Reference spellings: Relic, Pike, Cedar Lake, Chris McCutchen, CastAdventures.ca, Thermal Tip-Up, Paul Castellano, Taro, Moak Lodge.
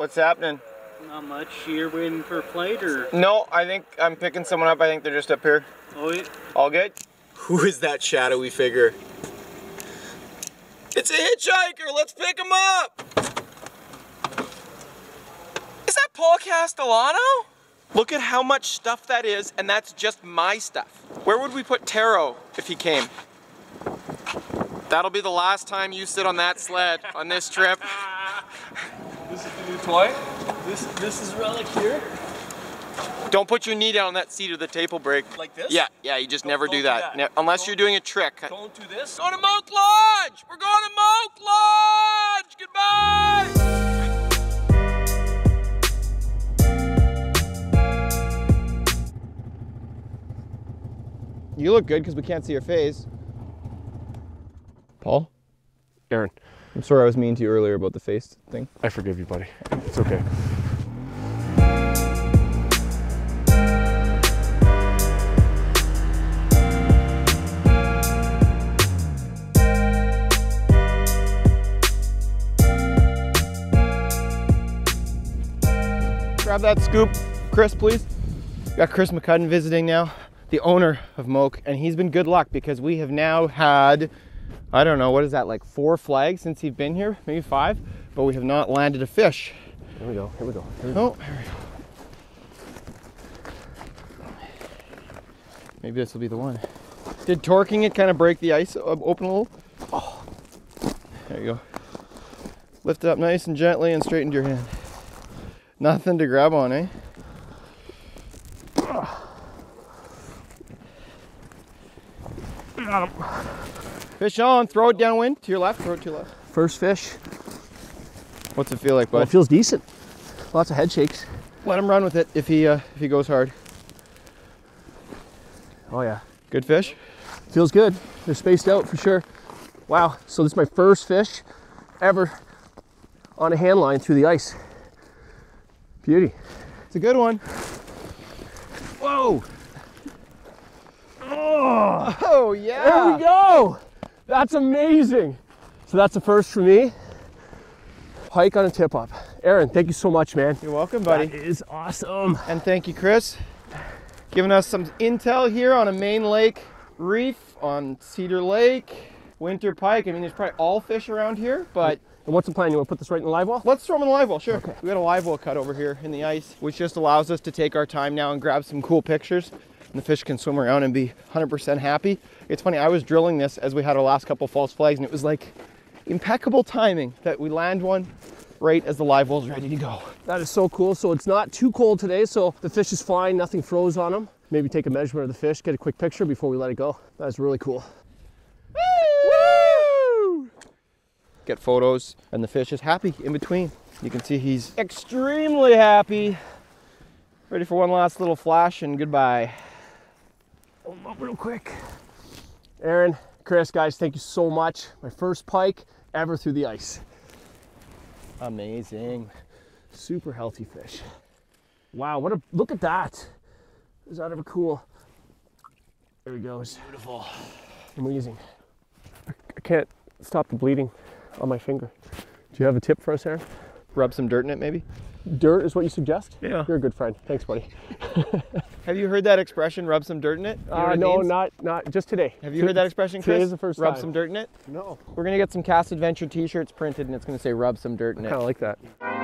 What's happening? Not much. You're waiting for a plate or? No, I think I'm picking someone up. I think they're just up here. Oh, yeah. All good? Who is that shadowy figure? It's a hitchhiker. Let's pick him up. Is that Paul Castellano? Look at how much stuff that is, and that's just my stuff. Where would we put Taro if he came? That'll be the last time you sit on that sled on this trip. This is the new toy. This is Relic here. Don't put your knee down on that seat or the tape will break. Like this? Yeah, yeah, you just never do that. Unless you're doing a trick. Don't do this. Go to Moak Lodge! We're going to Moak Lodge! Goodbye! You look good because we can't see your face. Paul? Aaron. I'm sorry I was mean to you earlier about the face thing. I forgive you, buddy. It's okay. Grab that scoop, Chris, please. Got Chris McCutchen visiting now, the owner of Moak, and he's been good luck because we have now had, I don't know, what is that, like 4 flags since he's been here, maybe 5, but we have not landed a fish. Here we go, here we go. Oh, here we go. Maybe this will be the one. Did torquing it kind of break the ice open a little? Oh, there you go. Lift it up nice and gently and straightened your hand. Nothing to grab on, eh? Got him. Fish on, throw it downwind to your left, throw it to your left. First fish. What's it feel like, bud? Well, it feels decent. Lots of head shakes. Let him run with it if he goes hard. Oh yeah. Good fish? Feels good. They're spaced out for sure. Wow, so this is my first fish ever on a hand line through the ice. Beauty. It's a good one. Whoa. Oh yeah! There we go! That's amazing! So that's the first for me. Hike on a tip-up. Aaron, thank you so much, man. You're welcome, buddy. That is awesome. And thank you, Chris. Giving us some intel here on a main lake reef on Cedar Lake. Winter pike. I mean, there's probably all fish around here, but... And what's the plan? You want to put this right in the live well? Let's throw them in the live well, sure. Okay. We got a live well cut over here in the ice, which just allows us to take our time now and grab some cool pictures. And the fish can swim around and be 100% happy. It's funny, I was drilling this as we had our last couple false flags, and it was like impeccable timing that we land one right as the live well's ready to go. That is so cool. So it's not too cold today, so the fish is fine, nothing froze on them. Maybe take a measurement of the fish, get a quick picture before we let it go. That's really cool. Woo! Woo! Get photos, and the fish is happy in between. You can see he's extremely happy. Ready for one last little flash and goodbye. Hold up real quick. Aaron, Chris, guys, thank you so much. My first pike ever through the ice. Amazing. Super healthy fish. Wow, what a look at that. It was out of a cool. There he goes. Beautiful. Amazing. I can't stop the bleeding on my finger. Do you have a tip for us, Aaron? Rub some dirt in it, maybe? Dirt is what you suggest? Yeah. You're a good friend. Thanks, buddy. Have you heard that expression, rub some dirt in it? No, not just today. Have you heard that expression, Chris? Today is the first time. Rub some dirt in it? No. We're going to get some Cast Adventure t-shirts printed, and it's going to say, rub some dirt in it. I kind of like that.